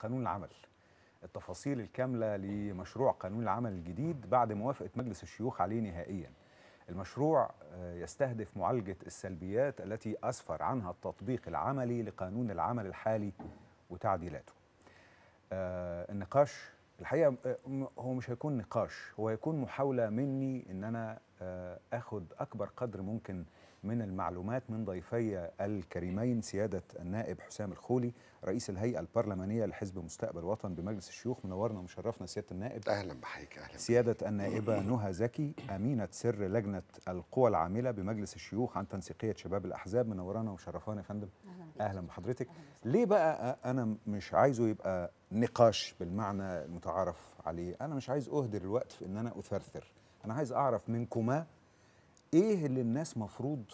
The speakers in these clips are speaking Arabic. قانون العمل، التفاصيل الكاملة لمشروع قانون العمل الجديد بعد موافقة مجلس الشيوخ عليه نهائيا. المشروع يستهدف معالجة السلبيات التي أسفر عنها التطبيق العملي لقانون العمل الحالي وتعديلاته. النقاش الحقيقة هو مش هيكون نقاش، هو هيكون محاولة مني إن أنا أخذ أكبر قدر ممكن من المعلومات من ضيفي الكريمين سيادة النائب حسام الخولي رئيس الهيئة البرلمانية لحزب مستقبل وطن بمجلس الشيوخ. منورنا ومشرفنا سيادة النائب. أهلا بحضرتك. أهلا. سيادة النائبة نهى زكي أمينة سر لجنة القوى العاملة بمجلس الشيوخ عن تنسيقية شباب الأحزاب، منورانا ومشرفانا يا فندم. أهلا بحضرتك. ليه بقى أنا مش عايزه يبقى نقاش بالمعنى المتعارف عليه؟ أنا مش عايز أهدر الوقت في إن أنا أثرثر، أنا عايز أعرف منكما إيه اللي الناس مفروض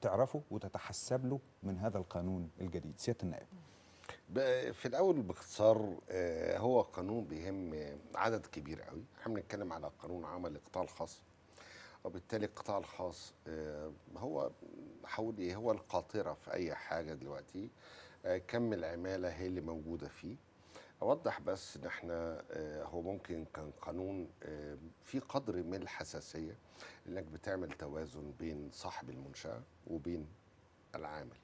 تعرفه وتتحسب له من هذا القانون الجديد. سيادة النائب. في الأول باختصار، هو قانون بيهم عدد كبير قوي. احنا بنتكلم على قانون عمل القطاع الخاص، وبالتالي القطاع الخاص هو حوالي هو القاطرة في أي حاجة دلوقتي. كم العمالة هي اللي موجودة فيه. أوضح بس إن إحنا هو ممكن كان قانون في قدر من الحساسية، إنك بتعمل توازن بين صاحب المنشأة وبين العامل.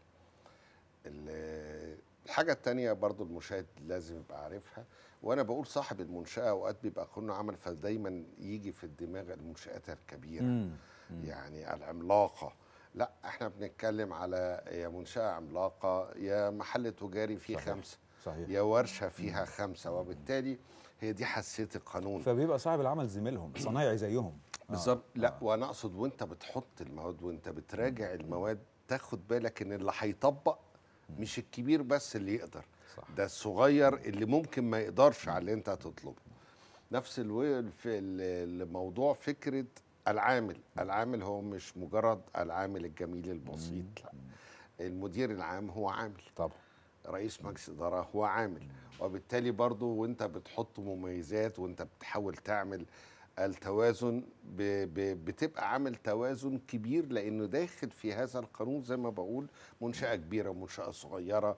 الحاجة التانية برضو المشاهد لازم يبقى عارفها، وأنا بقول صاحب المنشأة أوقات بيبقى قانون عمل فدايما يجي في الدماغ المنشآت الكبيرة يعني العملاقة. لا، إحنا بنتكلم على يا منشأة عملاقة، يا محل تجاري فيه صحيح. 5 صحيح. يا ورشة فيها 5، وبالتالي هي دي حساسية القانون. فبيبقى صاحب العمل زميلهم، صنايعي زيهم بالظبط. لا، وأنا أقصد وأنت بتحط المواد وأنت بتراجع المواد تاخد بالك إن اللي هيطبق مش الكبير بس اللي يقدر، صح. ده الصغير اللي ممكن ما يقدرش على اللي أنت هتطلبه. نفس الموضوع فكرة العامل. العامل هو مش مجرد العامل الجميل البسيط، لا. المدير العام هو عامل طبعا، رئيس مجلس إدارة هو عامل، وبالتالي برضو وانت بتحط مميزات وانت بتحاول تعمل التوازن بتبقى عامل توازن كبير، لأنه داخل في هذا القانون زي ما بقول منشأة كبيرة ومنشأة صغيرة،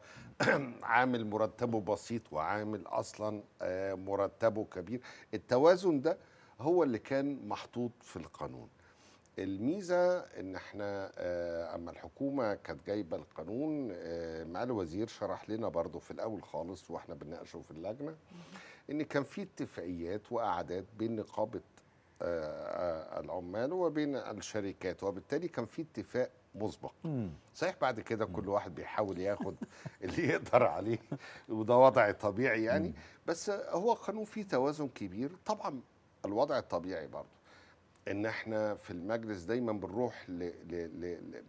عامل مرتبه بسيط وعامل أصلا مرتبه كبير. التوازن ده هو اللي كان محطوط في القانون. الميزه ان احنا اما الحكومه كانت جايبه القانون مع الوزير شرح لنا برضه في الاول خالص واحنا بنناقشه في اللجنه ان كان في اتفاقيات وقعدات بين نقابه العمال وبين الشركات، وبالتالي كان في اتفاق مسبق. صحيح بعد كده كل واحد بيحاول ياخد اللي يقدر عليه وده وضع طبيعي يعني، بس هو قانون فيه توازن كبير. طبعا الوضع الطبيعي برضه ان احنا في المجلس دايما بنروح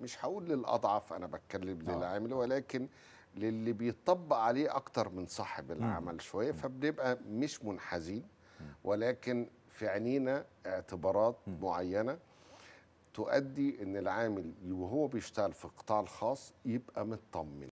مش هقول للاضعف، انا بتكلم للعامل، ولكن للي بيطبق عليه اكتر من صاحب العمل شويه، فبنبقى مش منحازين، ولكن في عينينا اعتبارات معينه تؤدي ان العامل وهو بيشتغل في القطاع الخاص يبقى مطمن.